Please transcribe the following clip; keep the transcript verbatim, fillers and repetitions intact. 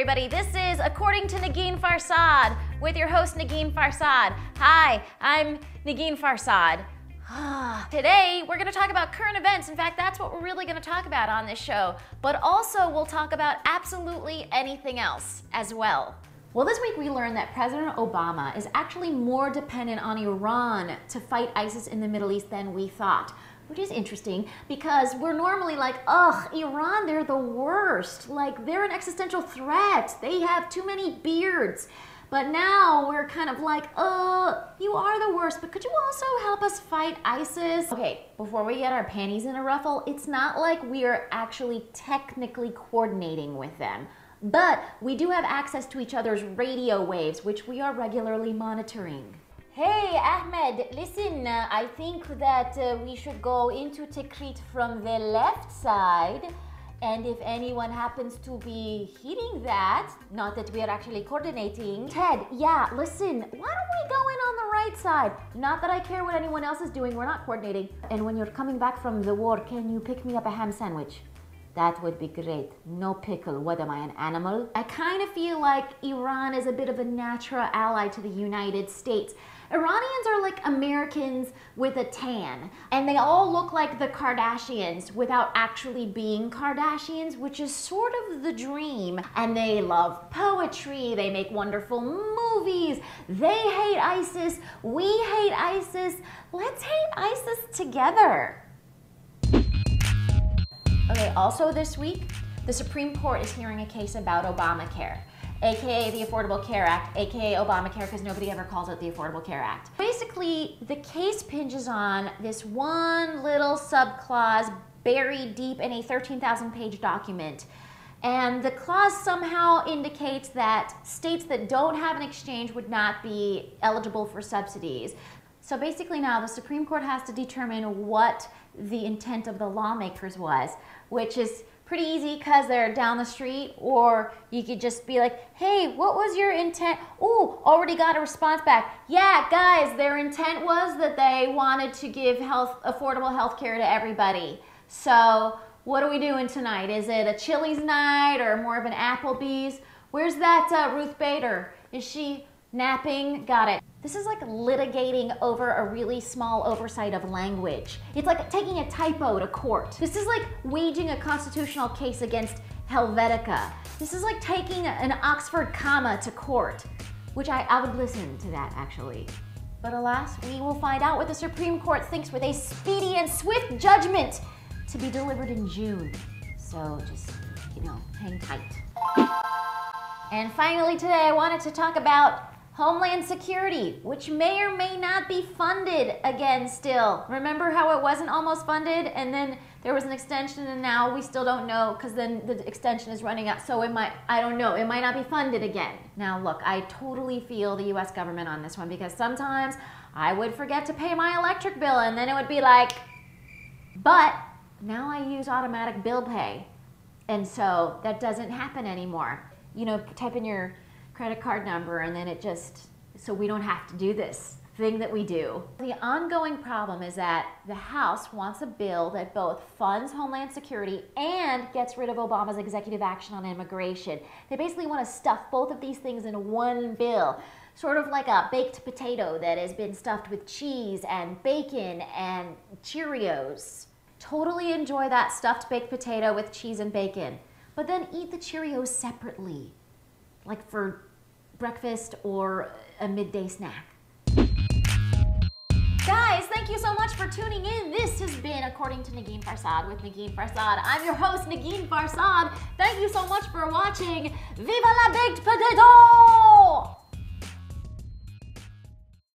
everybody. This is According to Negin Farsad with your host Negin Farsad. Hi, I'm Negin Farsad. Today, we're gonna talk about current events. In fact, that's what we're really gonna talk about on this show. But also, we'll talk about absolutely anything else as well. Well, this week we learned that President Obama is actually more dependent on Iran to fight ISIS in the Middle East than we thought. Which is interesting because we're normally like, ugh, Iran, they're the worst. Like, they're an existential threat. They have too many beards. But now we're kind of like, oh, you are the worst, but could you also help us fight ISIS? Okay, before we get our panties in a ruffle, it's not like we are actually technically coordinating with them. But we do have access to each other's radio waves, which we are regularly monitoring. Hey, Ahmed, listen, uh, I think that uh, we should go into Tikrit from the left side. And if anyone happens to be hitting that, not that we are actually coordinating. Ted, yeah, listen, why don't we go in on the right side? Not that I care what anyone else is doing, we're not coordinating. And when you're coming back from the war, can you pick me up a ham sandwich? That would be great. No pickle. What am I, an animal? I kind of feel like Iran is a bit of a natural ally to the United States. Iranians are like Americans with a tan, and they all look like the Kardashians without actually being Kardashians, which is sort of the dream. And they love poetry, they make wonderful movies, they hate ISIS, we hate ISIS. Let's hate ISIS together. Okay, also this week, the Supreme Court is hearing a case about Obamacare, aka the Affordable Care Act, aka Obamacare, because nobody ever calls it the Affordable Care Act. Basically, the case hinges on this one little subclause buried deep in a thirteen thousand page document. And the clause somehow indicates that states that don't have an exchange would not be eligible for subsidies. So basically now the Supreme Court has to determine what the intent of the lawmakers was, which is pretty easy because they're down the street, or you could just be like, hey, what was your intent? Ooh, already got a response back. Yeah, guys, their intent was that they wanted to give health, affordable health care to everybody. So what are we doing tonight? Is it a Chili's night or more of an Applebee's? Where's that uh, Ruth Bader? Is she napping? Got it. This is like litigating over a really small oversight of language. It's like taking a typo to court. This is like waging a constitutional case against Helvetica. This is like taking an Oxford comma to court, which I, I would listen to that actually. But alas, we will find out what the Supreme Court thinks with a speedy and swift judgment to be delivered in June. So just, you know, hang tight. And finally today, I wanted to talk about Homeland Security, which may or may not be funded again still. Remember how it wasn't almost funded and then there was an extension and now we still don't know because then the extension is running out, so it might, I don't know, it might not be funded again. Now look, I totally feel the U S government on this one because sometimes I would forget to pay my electric bill and then it would be like, but now I use automatic bill pay and so that doesn't happen anymore. You know, type in your credit card number and then it just, so we don't have to do this thing that we do. The ongoing problem is that the House wants a bill that both funds Homeland Security and gets rid of Obama's executive action on immigration. They basically want to stuff both of these things in one bill, sort of like a baked potato that has been stuffed with cheese and bacon and Cheerios. Totally enjoy that stuffed baked potato with cheese and bacon, but then eat the Cheerios separately, like for breakfast or a midday snack. Guys, thank you so much for tuning in. This has been According to Negin Farsad with Negin Farsad. I'm your host, Negin Farsad. Thank you so much for watching. Viva la baked potato!